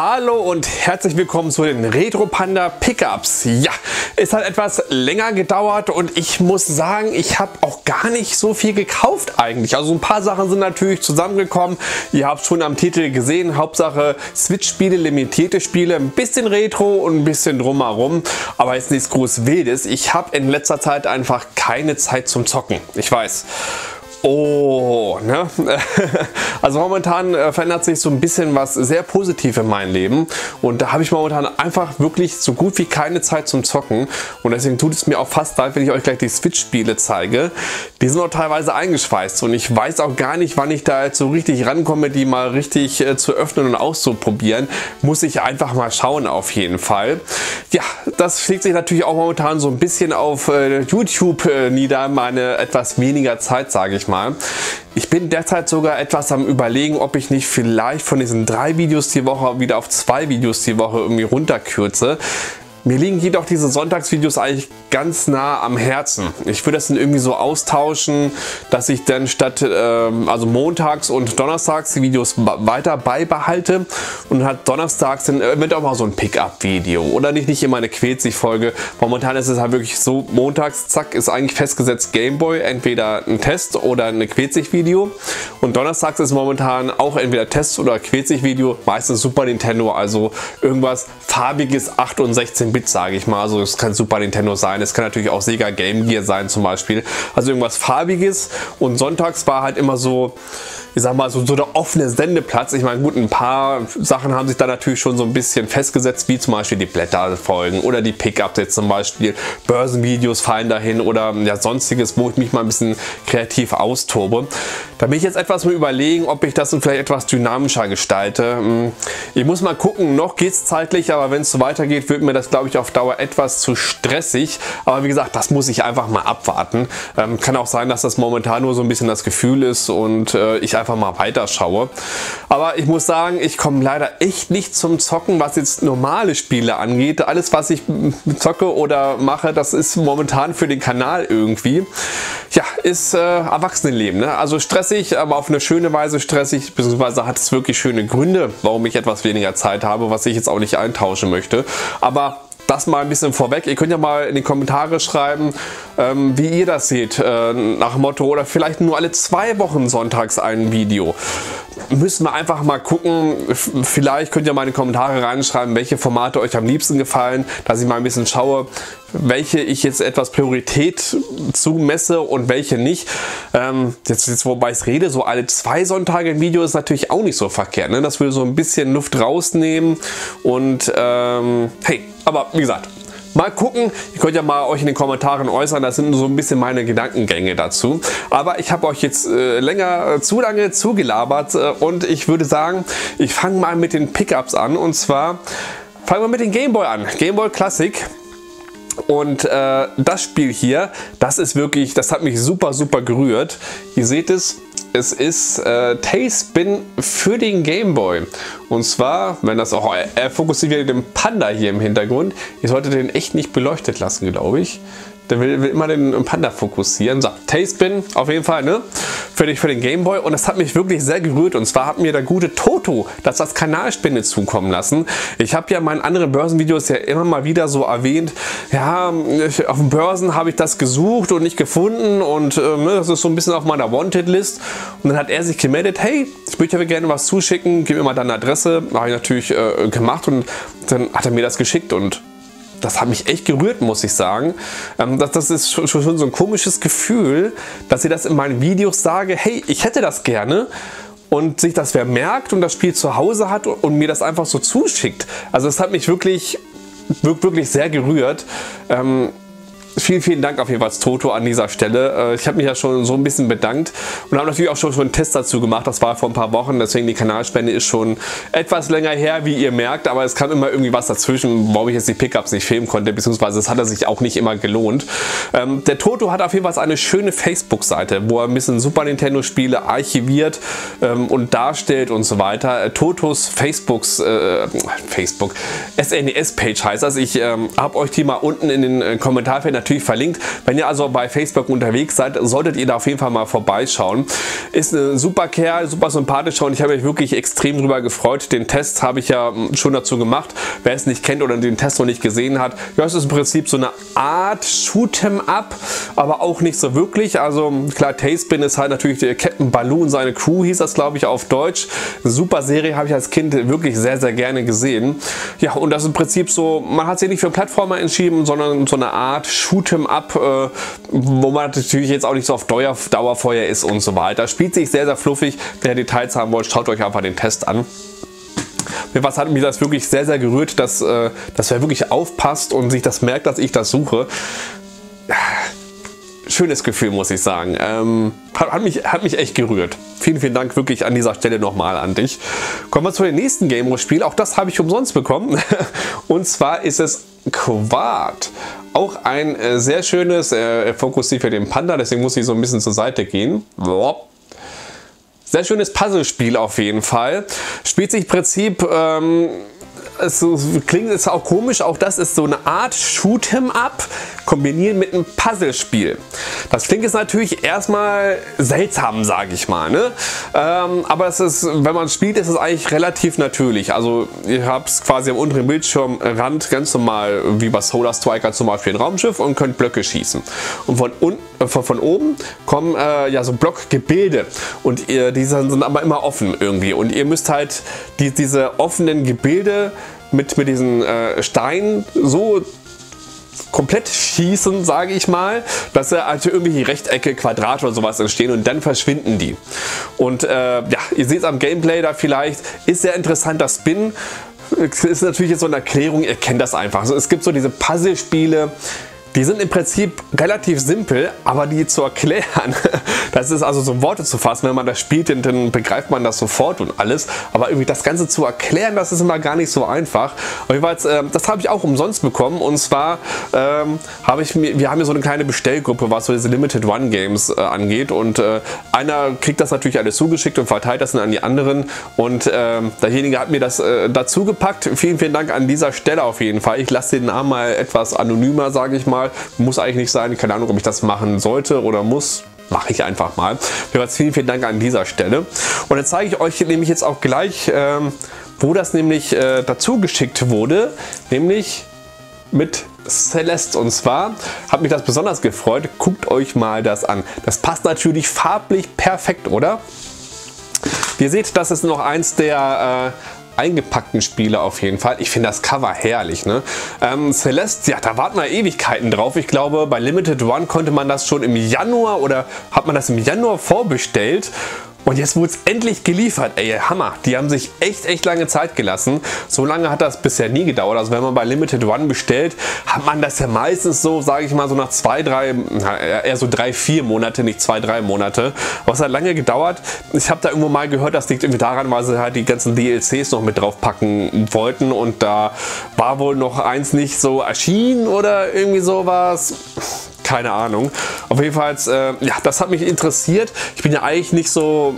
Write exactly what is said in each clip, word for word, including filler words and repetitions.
Hallo und herzlich willkommen zu den Retro Panda Pickups. Ja, es hat etwas länger gedauert und ich muss sagen, ich habe auch gar nicht so viel gekauft eigentlich. Also ein paar Sachen sind natürlich zusammengekommen. Ihr habt schon am Titel gesehen, Hauptsache Switch-Spiele, limitierte Spiele, ein bisschen Retro und ein bisschen drumherum. Aber jetzt nichts groß Wildes. Ich habe in letzter Zeit einfach keine Zeit zum Zocken. Ich weiß. Oh, ne? Also momentan verändert sich so ein bisschen was sehr positiv in meinem Leben und da habe ich momentan einfach wirklich so gut wie keine Zeit zum Zocken und deswegen tut es mir auch fast leid, wenn ich euch gleich die Switch-Spiele zeige. Die sind auch teilweise eingeschweißt und ich weiß auch gar nicht, wann ich da jetzt so richtig rankomme, die mal richtig äh, zu öffnen und auszuprobieren. Muss ich einfach mal schauen auf jeden Fall. Ja, das schlägt sich natürlich auch momentan so ein bisschen auf äh, YouTube äh, nieder, meine etwas weniger Zeit, sage ich mal. Ich bin derzeit sogar etwas am Überlegen, ob ich nicht vielleicht von diesen drei Videos die Woche wieder auf zwei Videos die Woche irgendwie runterkürze. Mir liegen jedoch diese Sonntagsvideos eigentlich ganz nah am Herzen. Ich würde das dann irgendwie so austauschen, dass ich dann statt ähm, also montags und donnerstags die Videos weiter beibehalte und halt donnerstags dann wird auch mal so ein Pick-up-Video oder nicht, nicht immer eine Quetzig-Folge. Momentan ist es halt wirklich so, montags, zack, ist eigentlich festgesetzt Gameboy, entweder ein Test oder eine Quetzig-Video und donnerstags ist momentan auch entweder Test oder Quetzig-Video, meistens Super Nintendo, also irgendwas farbiges acht und sechzehn Bit, sage ich mal. Also es kann Super Nintendo sein, es kann natürlich auch Sega Game Gear sein zum Beispiel. Also irgendwas Farbiges und sonntags war halt immer so, ich sag mal, so, so der offene Sendeplatz. Ich meine, gut, ein paar Sachen haben sich da natürlich schon so ein bisschen festgesetzt, wie zum Beispiel die Blätterfolgen oder die Pickups jetzt zum Beispiel. Börsenvideos fallen dahin oder ja, sonstiges, wo ich mich mal ein bisschen kreativ austobe. Da bin ich jetzt etwas mal überlegen, ob ich das vielleicht etwas dynamischer gestalte. Ich muss mal gucken, noch geht es zeitlich, aber wenn es so weitergeht, wird mir das, glaube ich, auf Dauer etwas zu stressig. Aber wie gesagt, das muss ich einfach mal abwarten. Ähm, kann auch sein, dass das momentan nur so ein bisschen das Gefühl ist und äh, ich einfach mal weiterschaue. Aber ich muss sagen, ich komme leider echt nicht zum Zocken, was jetzt normale Spiele angeht. Alles, was ich zocke oder mache, das ist momentan für den Kanal irgendwie. Ja, ist äh, Erwachsenenleben, ne? Also stressig, aber auf eine schöne Weise stressig, beziehungsweise hat es wirklich schöne Gründe, warum ich etwas weniger Zeit habe, was ich jetzt auch nicht eintauschen möchte. Aber das mal ein bisschen vorweg. Ihr könnt ja mal in die Kommentare schreiben, ähm, wie ihr das seht, äh, nach Motto oder vielleicht nur alle zwei Wochen sonntags ein Video. Müssen wir einfach mal gucken. Vielleicht könnt ihr mal in die Kommentare reinschreiben, welche Formate euch am liebsten gefallen, dass ich mal ein bisschen schaue, welche ich jetzt etwas Priorität zumesse und welche nicht. Ähm, jetzt, jetzt wobei ich rede, so alle zwei Sonntage ein Video ist natürlich auch nicht so verkehrt, ne? Das würde so ein bisschen Luft rausnehmen und ähm, hey, aber wie gesagt, mal gucken. Ihr könnt ja mal euch in den Kommentaren äußern. Das sind so ein bisschen meine Gedankengänge dazu. Aber ich habe euch jetzt äh, länger, äh, zu lange zugelabert. Äh, und ich würde sagen, ich fange mal mit den Pickups an. Und zwar fangen wir mit dem Gameboy an. Gameboy Classic. Und äh, das Spiel hier, das ist wirklich, das hat mich super, super gerührt. Ihr seht es. Es ist äh, TaleSpin für den Gameboy. Und zwar, wenn das auch, er, er fokussiert wieder den Panda hier im Hintergrund. Ihr solltet den echt nicht beleuchtet lassen, glaube ich. Der will, will immer den Panda fokussieren. So, TaleSpin auf jeden Fall, ne? Für den, für den Gameboy. Und das hat mich wirklich sehr gerührt. Und zwar hat mir der gute Toto das das Kanalspinne zukommen lassen. Ich habe ja in meinen anderen Börsenvideos ja immer mal wieder so erwähnt, ja, auf den Börsen habe ich das gesucht und nicht gefunden. Und äh, das ist so ein bisschen auf meiner Wanted-List. Und dann hat er sich gemeldet, hey, ich würde dir gerne was zuschicken, gib mir mal deine Adresse. Habe ich natürlich äh, gemacht und dann hat er mir das geschickt und das hat mich echt gerührt, muss ich sagen. Ähm, das, das ist schon, schon so ein komisches Gefühl, dass ich das in meinen Videos sage, hey, ich hätte das gerne. Und sich das wer merkt und das Spiel zu Hause hat und, und mir das einfach so zuschickt. Also das hat mich wirklich, wirklich sehr gerührt. Ähm, Vielen, vielen Dank auf jeden Fall Toto an dieser Stelle. Ich habe mich ja schon so ein bisschen bedankt und habe natürlich auch schon, schon einen Test dazu gemacht. Das war vor ein paar Wochen, deswegen die Kanalspende ist schon etwas länger her, wie ihr merkt. Aber es kam immer irgendwie was dazwischen, warum ich jetzt die Pickups nicht filmen konnte, beziehungsweise es hat er sich auch nicht immer gelohnt. Ähm, der Toto hat auf jeden Fall eine schöne Facebook-Seite, wo er ein bisschen Super Nintendo-Spiele archiviert ähm, und darstellt und so weiter. Äh, Totos Facebooks, äh, Facebook, S N E S-Page heißt das. Ich ähm, habe euch die mal unten in den äh, Kommentarfeldern natürlich verlinkt. Wenn ihr also bei Facebook unterwegs seid, solltet ihr da auf jeden Fall mal vorbeischauen. Ist ein super Kerl, super sympathischer, und ich habe mich wirklich extrem drüber gefreut. Den Test habe ich ja schon dazu gemacht. Wer es nicht kennt oder den Test noch nicht gesehen hat, ja, es ist im Prinzip so eine Art Shoot'em Up, aber auch nicht so wirklich. Also klar, TaleSpin ist halt natürlich der Captain Baloo und seine Crew, hieß das glaube ich auf Deutsch. Super Serie, habe ich als Kind wirklich sehr, sehr gerne gesehen. Ja, und das ist im Prinzip so, man hat sich nicht für einen Plattformer entschieden, sondern so eine Art Shoot'em Up, äh, wo man natürlich jetzt auch nicht so auf Dauerfeuer ist und so weiter. Spielt sich sehr, sehr fluffig. Wenn ihr Details haben wollt, schaut euch einfach den Test an. Mir was hat mich das wirklich sehr, sehr gerührt, dass, äh, dass wer wirklich aufpasst und sich das merkt, dass ich das suche. Schönes Gefühl, muss ich sagen. Ähm, hat, hat, mich, hat mich echt gerührt. Vielen, vielen Dank wirklich an dieser Stelle nochmal an dich. Kommen wir zu dem nächsten Gameboy-Spiel. Auch das habe ich umsonst bekommen. Und zwar ist es Quad. Auch ein äh, sehr schönes äh, Fokussiv für den Panda. Deswegen muss ich so ein bisschen zur Seite gehen. Boop. Sehr schönes Puzzlespiel auf jeden Fall. Spielt sich im Prinzip... Ähm Es klingt jetzt auch komisch, auch das ist so eine Art Shoot'em Up, kombiniert mit einem Puzzlespiel. Das klingt jetzt natürlich erstmal seltsam, sage ich mal, ne? Ähm, aber es ist, wenn man spielt, ist es eigentlich relativ natürlich. Also ihr habt es quasi am unteren Bildschirmrand ganz normal, wie bei Solar Striker zum Beispiel, ein Raumschiff, und könnt Blöcke schießen. Und von, unten, äh, von, von oben kommen äh, ja so Blockgebilde, und ihr, die sind aber immer offen irgendwie. Und ihr müsst halt die, diese offenen Gebilde mit, mit diesen äh, Steinen so komplett schießen, sage ich mal, dass da also irgendwie Rechtecke, Quadrate oder sowas entstehen, und dann verschwinden die. Und äh, ja, ihr seht es am Gameplay da vielleicht, ist sehr interessant das Spin. Ist natürlich jetzt so eine Erklärung, ihr kennt das einfach. Also es gibt so diese Puzzlespiele, die sind im Prinzip relativ simpel, aber die zu erklären, das ist also so Worte zu fassen, wenn man das spielt, dann begreift man das sofort und alles, aber irgendwie das Ganze zu erklären, das ist immer gar nicht so einfach. Und jedenfalls, äh, das habe ich auch umsonst bekommen, und zwar ähm, habe ich mir, wir haben hier so eine kleine Bestellgruppe, was so diese Limited Run Games äh, angeht, und äh, einer kriegt das natürlich alles zugeschickt und verteilt das dann an die anderen, und äh, derjenige hat mir das äh, dazu gepackt. Vielen, vielen Dank an dieser Stelle auf jeden Fall. Ich lasse den Namen mal etwas anonymer, sage ich mal. Muss eigentlich nicht sein, keine Ahnung, ob ich das machen sollte oder muss, mache ich einfach mal. Vielen, vielen Dank an dieser Stelle. Und dann zeige ich euch nämlich jetzt auch gleich, ähm, wo das nämlich äh, dazu geschickt wurde, nämlich mit Celeste, und zwar hat mich das besonders gefreut. Guckt euch mal das an. Das passt natürlich farblich perfekt, oder? Ihr seht, das ist noch eins der äh, eingepackten Spiele auf jeden Fall. Ich finde das Cover herrlich, ne? Ähm, Celeste, ja, da warten wir Ewigkeiten drauf. Ich glaube, bei Limited Run konnte man das schon im Januar, oder hat man das im Januar vorbestellt. Und jetzt wurde es endlich geliefert. Ey, Hammer. Die haben sich echt, echt lange Zeit gelassen. So lange hat das bisher nie gedauert. Also wenn man bei Limited Run bestellt, hat man das ja meistens so, sage ich mal, so nach zwei, drei, eher so drei, vier Monate, nicht zwei, drei Monate. Aber es hat lange gedauert. Ich habe da irgendwo mal gehört, das liegt irgendwie daran, weil sie halt die ganzen D L Cs noch mit drauf packen wollten. Und da war wohl noch eins nicht so erschienen oder irgendwie sowas. Keine Ahnung. Auf jeden Fall, äh, ja, das hat mich interessiert. Ich bin ja eigentlich nicht so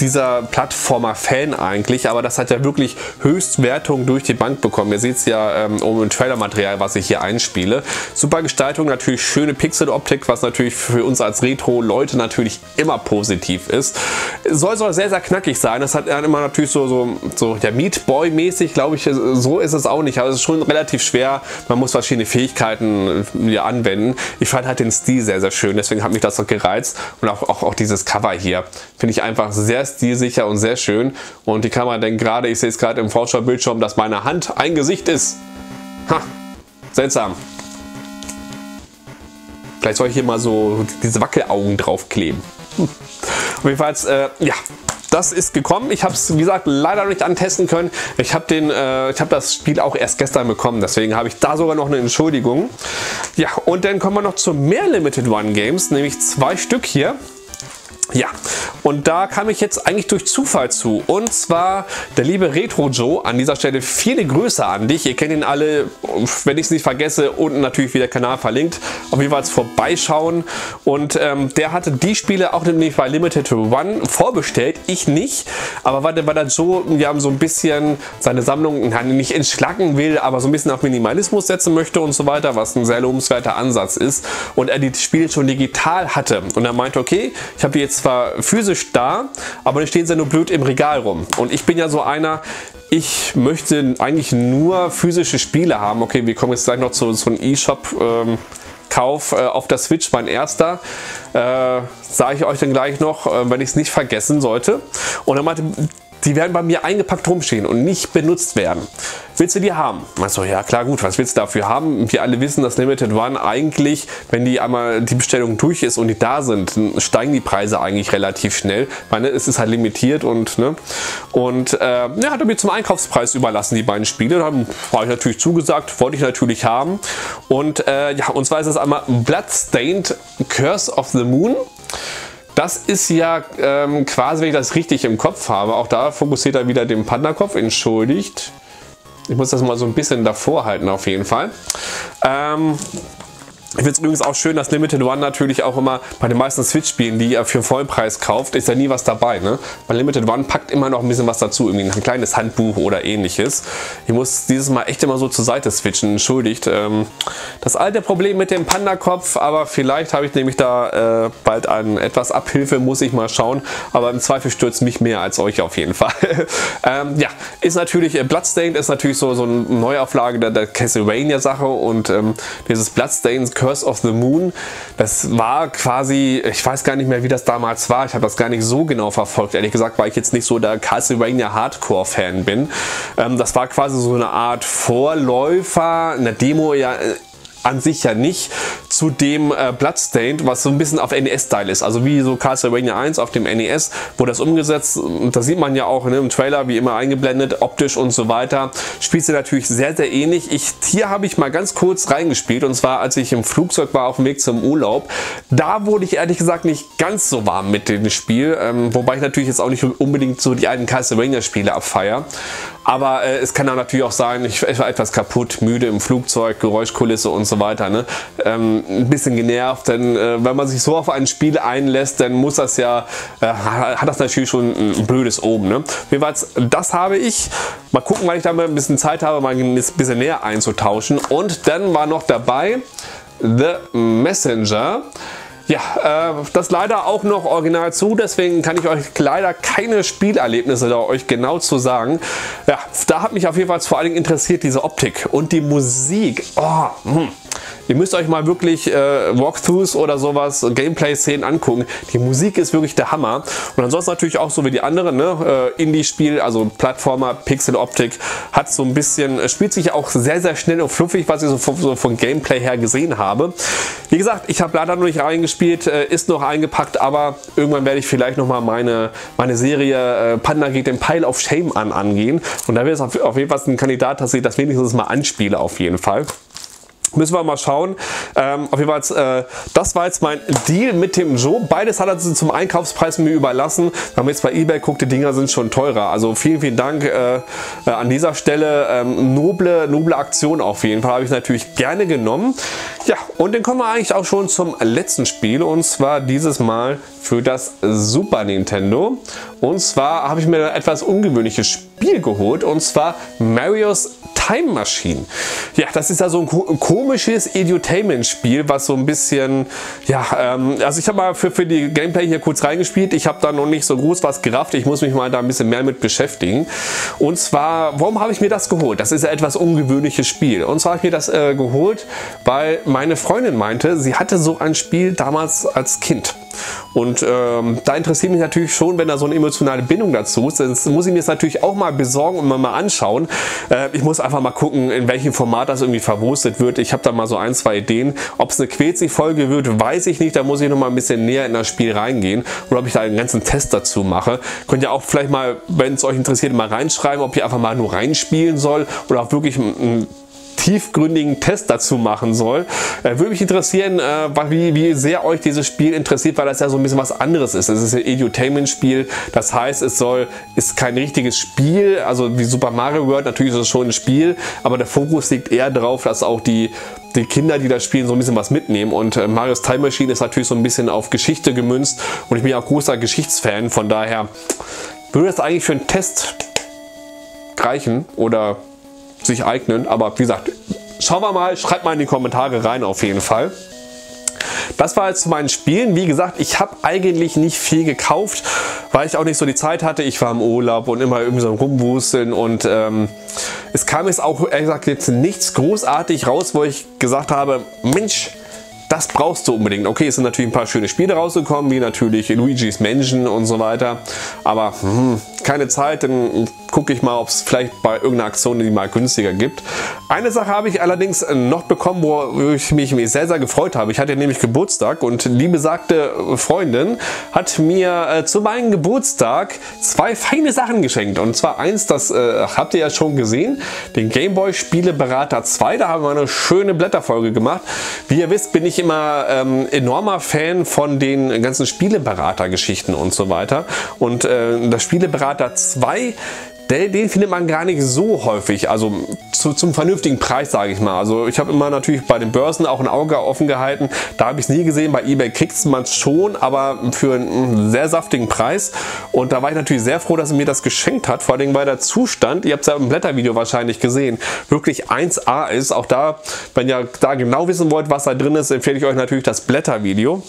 dieser Plattformer-Fan eigentlich, aber das hat ja wirklich Höchstwertung durch die Bank bekommen. Ihr seht es ja ähm, um ein Trailer-Material, was ich hier einspiele. Super Gestaltung, natürlich schöne Pixel-Optik, was natürlich für uns als Retro-Leute natürlich immer positiv ist. Soll, soll sehr, sehr knackig sein. Das hat immer natürlich so, so, so ja, Meat Boy-mäßig, glaube ich, so ist es auch nicht. Aber es ist schon relativ schwer. Man muss verschiedene Fähigkeiten ja, anwenden. Ich fand halt den Stil sehr, sehr schön. Deswegen hat mich das noch gereizt. Und auch, auch, auch dieses Cover hier finde ich einfach sehr stilsicher und sehr schön. Und die Kamera denkt gerade, ich sehe es gerade im Vorschaubildschirm, dass meine Hand ein Gesicht ist. Ha, seltsam. Vielleicht soll ich hier mal so diese Wackelaugen draufkleben. Hm. Auf jeden Fall, äh, ja, das ist gekommen. Ich habe es, wie gesagt, leider noch nicht antesten können. Ich habe den, äh, ich habe das Spiel auch erst gestern bekommen. Deswegen habe ich da sogar noch eine Entschuldigung. Ja, und dann kommen wir noch zu mehr Limited Run Games, nämlich zwei Stück hier. Ja, und da kam ich jetzt eigentlich durch Zufall zu. Und zwar der liebe Retro Joe, an dieser Stelle viele Grüße an dich. Ihr kennt ihn alle, wenn ich es nicht vergesse, unten natürlich wieder Kanal verlinkt. Auf jeden Fall vorbeischauen. Und ähm, der hatte die Spiele auch nämlich bei Limited Run vorbestellt, ich nicht. Aber weil der, weil der Joe, wir haben so ein bisschen seine Sammlung nicht entschlacken will, aber so ein bisschen auf Minimalismus setzen möchte und so weiter, was ein sehr lobenswerter Ansatz ist. Und er die Spiele schon digital hatte. Und er meinte, okay, ich habe die jetzt zwar physisch da, aber dann stehen sie nur blöd im Regal rum. Und ich bin ja so einer, ich möchte eigentlich nur physische Spiele haben. Okay, wir kommen jetzt gleich noch zu so einem E-Shop-Kauf ähm, äh, auf der Switch, mein erster. Äh, sage ich euch dann gleich noch, äh, wenn ich es nicht vergessen sollte. Und dann meinte, die werden bei mir eingepackt rumstehen und nicht benutzt werden. Willst du die haben? Also ja, klar, gut, was willst du dafür haben? Wir alle wissen, dass Limited Run eigentlich, wenn die einmal die Bestellung durch ist und die da sind, steigen die Preise eigentlich relativ schnell. Weil, ne, es ist halt limitiert und, ne, und äh, ja, hat er mir zum Einkaufspreis überlassen, die beiden Spiele. Da habe ich natürlich zugesagt, wollte ich natürlich haben. Und äh, ja, und zwar ist das einmal Bloodstained Curse of the Moon. Das ist ja ähm, quasi, wenn ich das richtig im Kopf habe, auch da fokussiert er wieder den Panda-Kopf, entschuldigt. Ich muss das mal so ein bisschen davor halten auf jeden Fall. Ähm, ich finde es übrigens auch schön, dass Limited Run natürlich auch immer bei den meisten Switch-Spielen, die ihr für Vollpreis kauft, ist ja nie was dabei. Ne? Bei Limited Run packt immer noch ein bisschen was dazu, irgendwie ein kleines Handbuch oder ähnliches. Ich muss dieses Mal echt immer so zur Seite switchen, entschuldigt. Ähm, das alte Problem mit dem Panda-Kopf, aber vielleicht habe ich nämlich da äh, bald an etwas Abhilfe, muss ich mal schauen. Aber im Zweifel stürzt mich mehr als euch auf jeden Fall. ähm, ja, ist natürlich, äh, Bloodstained ist natürlich so, so eine Neuauflage der, der Castlevania-Sache und ähm, dieses Bloodstained Curse of the Moon, das war quasi, ich weiß gar nicht mehr, wie das damals war. Ich habe das gar nicht so genau verfolgt, ehrlich gesagt, weil ich jetzt nicht so der Castlevania Hardcore-Fan bin. Ähm, das war quasi so eine Art Vorläufer, eine Demo ja an sich ja nicht, zu dem äh, Bloodstained, was so ein bisschen auf N E S-Style ist. Also wie so Castlevania eins auf dem N E S, wo das umgesetzt, und das sieht man ja auch, ne, im Trailer, wie immer eingeblendet, optisch und so weiter. Spielt sie natürlich sehr, sehr ähnlich. Ich, hier habe ich mal ganz kurz reingespielt, und zwar als ich im Flugzeug war auf dem Weg zum Urlaub. Da wurde ich ehrlich gesagt nicht ganz so warm mit dem Spiel, ähm, wobei ich natürlich jetzt auch nicht unbedingt so die alten Castlevania-Spiele abfeiere. Aber äh, es kann dann natürlich auch sein, ich, ich war etwas kaputt, müde im Flugzeug, Geräuschkulisse und so weiter. Ne? Ähm, ein bisschen genervt, denn äh, wenn man sich so auf ein Spiel einlässt, dann muss das ja, äh, hat das natürlich schon ein blödes Oben. Ne? Jedenfalls, das habe ich. Mal gucken, weil ich da mal ein bisschen Zeit habe, mal ein bisschen näher einzutauschen. Und dann war noch dabei The Messenger. Ja, äh, das leider auch noch original zu, deswegen kann ich euch leider keine Spielerlebnisse da euch genau zu sagen. Ja, da hat mich auf jeden Fall vor allen Dingen interessiert diese Optik und die Musik. Oh, hm. Ihr müsst euch mal wirklich äh, Walkthroughs oder sowas, Gameplay-Szenen angucken. Die Musik ist wirklich der Hammer. Und ansonsten natürlich auch so wie die anderen, ne? äh, Indie-Spiel, also Plattformer, Pixel-Optik, hat so ein bisschen, spielt sich auch sehr, sehr schnell und fluffig, was ich so, so von Gameplay her gesehen habe. Wie gesagt, ich habe leider noch nicht reingespielt, äh, ist noch eingepackt, aber irgendwann werde ich vielleicht nochmal meine, meine Serie äh, Panda geht den Pile of Shame an angehen. Und da wäre es auf, auf jeden Fall ein Kandidat, dass ich das wenigstens mal anspiele auf jeden Fall. Müssen wir mal schauen. Ähm, auf jeden Fall, äh, das war jetzt mein Deal mit dem Joe. Beides hat er zum Einkaufspreis mir überlassen. Wenn man jetzt bei eBay guckt, die Dinger sind schon teurer. Also vielen, vielen Dank äh, äh, an dieser Stelle. Ähm, noble, noble Aktion auf jeden Fall. Habe ich natürlich gerne genommen. Ja, und dann kommen wir eigentlich auch schon zum letzten Spiel. Und zwar dieses Mal für das Super Nintendo. Und zwar habe ich mir ein etwas ungewöhnliches Spiel geholt. Und zwar Mario's Time Machine. Ja, das ist ja so ein komisches Edutainment-Spiel, was so ein bisschen, ja, ähm, also ich habe mal für, für die Gameplay hier kurz reingespielt. Ich habe da noch nicht so groß was gerafft. Ich muss mich mal da ein bisschen mehr mit beschäftigen. Und zwar, warum habe ich mir das geholt? Das ist ja etwas ungewöhnliches Spiel. Und zwar habe ich mir das äh, geholt, weil meine Freundin meinte, sie hatte so ein Spiel damals als Kind. Und ähm, da interessiert mich natürlich schon, wenn da so eine emotionale Bindung dazu ist. Sonst muss ich mir das natürlich auch mal besorgen und mal anschauen. Äh, ich muss einfach mal gucken, in welchem Format das irgendwie verwurstet wird. Ich habe da mal so ein, zwei Ideen. Ob es eine Quetzig-Folge wird, weiß ich nicht. Da muss ich noch mal ein bisschen näher in das Spiel reingehen. Oder ob ich da einen ganzen Test dazu mache. Könnt ihr auch vielleicht mal, wenn es euch interessiert, mal reinschreiben, ob ihr einfach mal nur reinspielen soll. Oder auch wirklich ein tiefgründigen Test dazu machen soll. Äh, würde mich interessieren, äh, wie, wie sehr euch dieses Spiel interessiert, weil das ja so ein bisschen was anderes ist. Es ist ein Edutainment-Spiel, das heißt, es soll, ist kein richtiges Spiel, also wie Super Mario World, natürlich ist es schon ein Spiel, aber der Fokus liegt eher darauf, dass auch die, die Kinder, die das spielen, so ein bisschen was mitnehmen. Und äh, Mario's Time Machine ist natürlich so ein bisschen auf Geschichte gemünzt und ich bin auch großer Geschichtsfan, von daher würde das eigentlich für einen Test reichen oder sich eignen, aber wie gesagt, schauen wir mal, schreibt mal in die Kommentare rein auf jeden Fall. Das war jetzt zu meinen Spielen. Wie gesagt, ich habe eigentlich nicht viel gekauft, weil ich auch nicht so die Zeit hatte. Ich war im Urlaub und immer irgendwie so rumwuseln und ähm, es kam jetzt auch, ehrlich gesagt, jetzt nichts großartig raus, wo ich gesagt habe, Mensch, das brauchst du unbedingt. Okay, es sind natürlich ein paar schöne Spiele rausgekommen, wie natürlich Luigi's Mansion und so weiter. Aber hm, keine Zeit, dann gucke ich mal, ob es vielleicht bei irgendeiner Aktion die mal günstiger gibt. Eine Sache habe ich allerdings noch bekommen, wo ich mich sehr, sehr gefreut habe. Ich hatte nämlich Geburtstag und die besagte Freundin hat mir äh, zu meinem Geburtstag zwei feine Sachen geschenkt. Und zwar eins, das äh, habt ihr ja schon gesehen, den Gameboy Spieleberater zwei. Da haben wir eine schöne Blätterfolge gemacht. Wie ihr wisst, bin ich immer ähm, enormer Fan von den ganzen Spieleberater-Geschichten und so weiter. Und äh, das Spieleberater zwei, den findet man gar nicht so häufig, also zu, zum vernünftigen Preis, sage ich mal. Also ich habe immer natürlich bei den Börsen auch ein Auge offen gehalten, da habe ich es nie gesehen, bei eBay kriegt man es schon, aber für einen sehr saftigen Preis und da war ich natürlich sehr froh, dass er mir das geschenkt hat, vor allem weil der Zustand, ihr habt es ja im Blättervideo wahrscheinlich gesehen, wirklich eins A ist. Auch da, wenn ihr da genau wissen wollt, was da drin ist, empfehle ich euch natürlich das Blättervideo.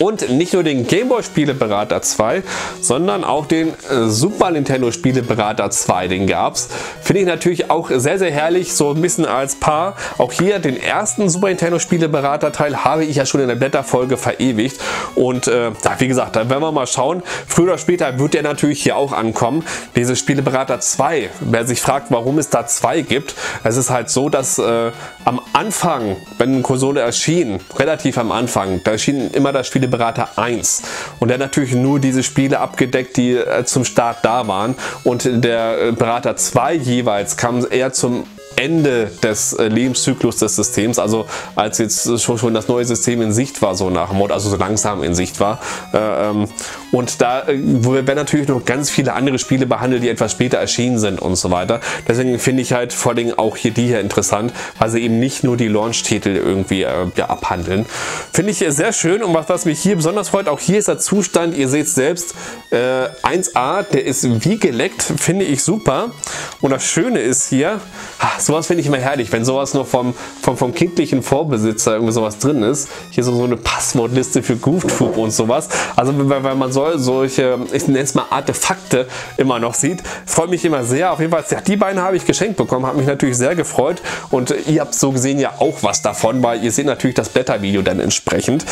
Und nicht nur den Gameboy Spieleberater zwei, sondern auch den äh, Super Nintendo Spieleberater zwei, den gab es. Finde ich natürlich auch sehr, sehr herrlich, so ein bisschen als Paar. Auch hier den ersten Super Nintendo Spieleberater Teil habe ich ja schon in der Blätterfolge verewigt. Und äh, ja, wie gesagt, da werden wir mal schauen. Früher oder später wird der natürlich hier auch ankommen. Diese Spieleberater zwei, wer sich fragt, warum es da zwei gibt, es ist halt so, dass äh, am Anfang, wenn eine Konsole erschien, relativ am Anfang, da erschien immer das Spiel Spieleberater eins und der hat natürlich nur diese Spiele abgedeckt, die äh, zum Start da waren, und der äh, Berater zwei jeweils kam eher zum Ende des äh, Lebenszyklus des Systems, also als jetzt schon, schon das neue System in Sicht war, so nach dem Motto, also so langsam in Sicht war. Äh, ähm, und da äh, werden natürlich noch ganz viele andere Spiele behandelt, die etwas später erschienen sind und so weiter. Deswegen finde ich halt vor allem auch hier die hier interessant, weil sie eben nicht nur die Launch-Titel irgendwie äh, ja, abhandeln. Finde ich sehr schön, und was, was mich hier besonders freut, auch hier ist der Zustand, ihr seht es selbst, äh, eins A, der ist wie geleckt, finde ich super. Und das Schöne ist hier, ach, sowas finde ich immer herrlich, wenn sowas noch vom, vom, vom kindlichen Vorbesitzer irgendwie sowas drin ist. Hier so, so eine Passwortliste für Goof Troop und sowas. Also weil, weil man soll solche, ich nenne es mal Artefakte, immer noch sieht. Freut mich immer sehr. Auf jeden Fall, ja, die beiden habe ich geschenkt bekommen, hat mich natürlich sehr gefreut. Und ihr habt so gesehen ja auch was davon, weil ihr seht natürlich das Blättervideo dann entsprechend.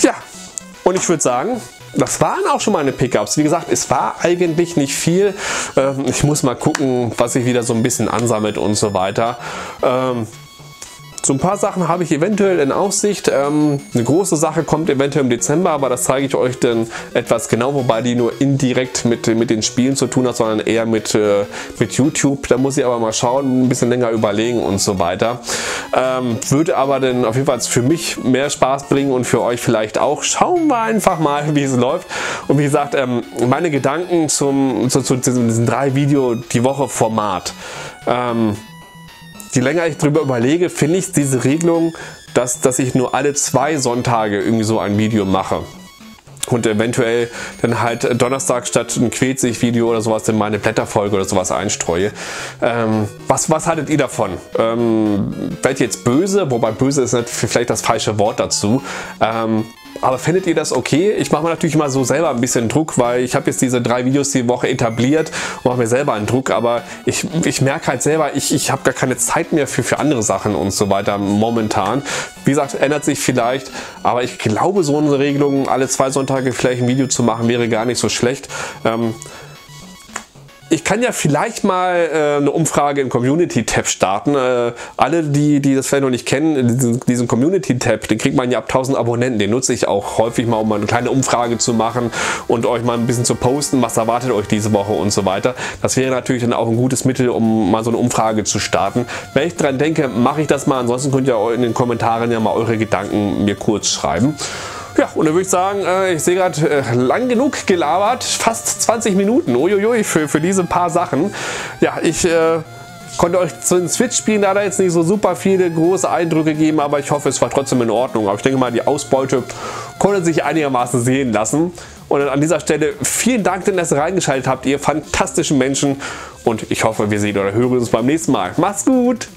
Ja, und ich würde sagen, das waren auch schon meine Pickups. Wie gesagt, es war eigentlich nicht viel. Ähm, ich muss mal gucken, was sich wieder so ein bisschen ansammelt und so weiter. Ähm, so ein paar Sachen habe ich eventuell in Aussicht. Ähm, eine große Sache kommt eventuell im Dezember, aber das zeige ich euch dann etwas genau, wobei die nur indirekt mit, mit den Spielen zu tun hat, sondern eher mit, äh, mit YouTube. Da muss ich aber mal schauen, ein bisschen länger überlegen und so weiter. Ähm, würde aber dann auf jeden Fall für mich mehr Spaß bringen und für euch vielleicht auch. Schauen wir einfach mal, wie es läuft. Und wie gesagt, ähm, meine Gedanken zum, zu, zu diesen drei Video die Woche Format. Ähm, je länger ich drüber überlege, finde ich diese Regelung, dass, dass ich nur alle zwei Sonntage irgendwie so ein Video mache. Und eventuell dann halt Donnerstag statt ein Quetzig-Video oder sowas dann meine Blätterfolge oder sowas einstreue. Ähm, was, was haltet ihr davon? Ähm, werdet ihr jetzt böse? Wobei böse ist nicht vielleicht das falsche Wort dazu. Ähm, aber findet ihr das okay? Ich mache mir natürlich mal so selber ein bisschen Druck, weil ich habe jetzt diese drei Videos die Woche etabliert und mache mir selber einen Druck, aber ich, ich merke halt selber, ich, ich habe gar keine Zeit mehr für, für andere Sachen und so weiter momentan. Wie gesagt, ändert sich vielleicht, aber ich glaube, so eine Regelung, alle zwei Sonntage vielleicht ein Video zu machen, wäre gar nicht so schlecht. Ähm, Ich kann ja vielleicht mal äh, eine Umfrage im Community-Tab starten. Äh, alle, die, die das vielleicht noch nicht kennen, diesen, diesen Community-Tab, den kriegt man ja ab tausend Abonnenten. Den nutze ich auch häufig mal, um mal eine kleine Umfrage zu machen und euch mal ein bisschen zu posten, was erwartet euch diese Woche und so weiter. Das wäre natürlich dann auch ein gutes Mittel, um mal so eine Umfrage zu starten. Wenn ich dran denke, mache ich das mal. Ansonsten könnt ihr in den Kommentaren ja mal eure Gedanken mir kurz schreiben. Ja, und dann würde ich sagen, ich sehe gerade, lang genug gelabert, fast zwanzig Minuten, uiuiui, für, für diese paar Sachen. Ja, ich äh, konnte euch zu den Switch-Spielen leider jetzt nicht so super viele große Eindrücke geben, aber ich hoffe, es war trotzdem in Ordnung. Aber ich denke mal, die Ausbeute konnte sich einigermaßen sehen lassen. Und an dieser Stelle vielen Dank, dass ihr reingeschaltet habt, ihr fantastischen Menschen. Und ich hoffe, wir sehen oder hören uns beim nächsten Mal. Macht's gut!